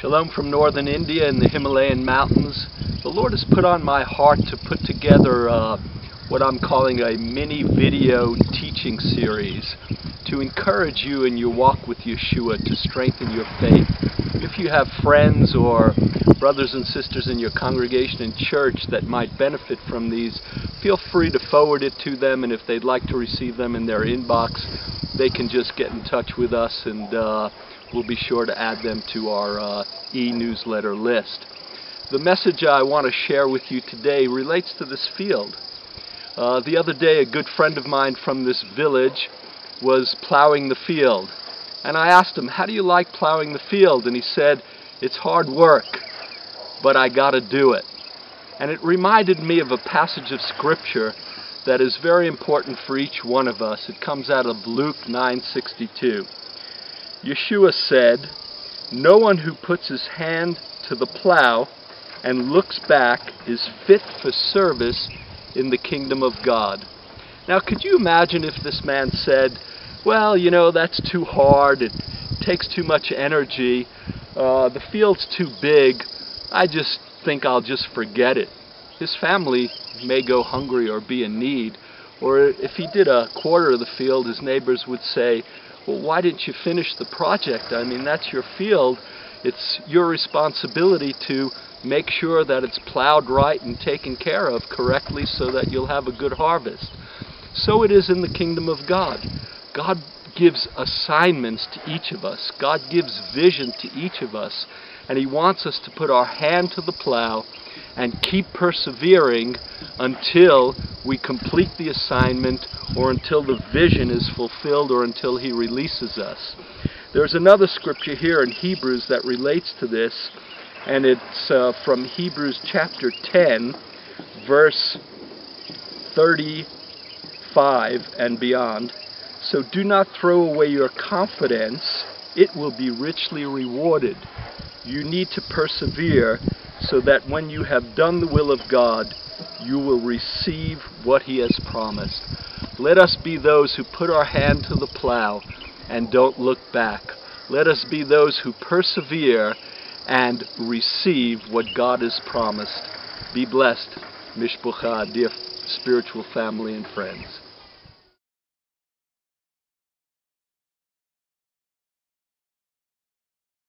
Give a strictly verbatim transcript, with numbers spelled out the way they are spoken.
Shalom from northern India and the Himalayan mountains. The Lord has put on my heart to put together uh, what I'm calling a mini video teaching series to encourage you in your walk with Yeshua, to strengthen your faith. If you have friends or brothers and sisters in your congregation and church that might benefit from these, feel free to forward it to them, and if they'd like to receive them in their inbox, they can just get in touch with us and uh, we'll be sure to add them to our uh, e-newsletter list. The message I want to share with you today relates to this field. Uh, the other day, a good friend of mine from this village was plowing the field, and I asked him, how do you like plowing the field? And he said, it's hard work, but I gotta do it. And it reminded me of a passage of scripture that is very important for each one of us. It comes out of Luke nine sixty-two. Yeshua said, no one who puts his hand to the plow and looks back is fit for service in the kingdom of God. Now, could you imagine if this man said, well, you know, that's too hard, it takes too much energy, uh, the field's too big, I just think I'll just forget it. His family may go hungry or be in need, or if he did a quarter of the field, his neighbors would say, well, why didn't you finish the project? I mean, that's your field. It's your responsibility to make sure that it's plowed right and taken care of correctly so that you'll have a good harvest. So it is in the kingdom of God. God gives assignments to each of us. God gives vision to each of us. And He wants us to put our hand to the plow and keep persevering until we complete the assignment, or until the vision is fulfilled, or until He releases us. There's another scripture here in Hebrews that relates to this, and it's uh, from Hebrews chapter ten, verse thirty-five and beyond. So do not throw away your confidence, it will be richly rewarded. You need to persevere, so that when you have done the will of God, you will receive what He has promised. Let us be those who put our hand to the plow and don't look back. Let us be those who persevere and receive what God has promised. Be blessed, mishpucha, dear spiritual family and friends.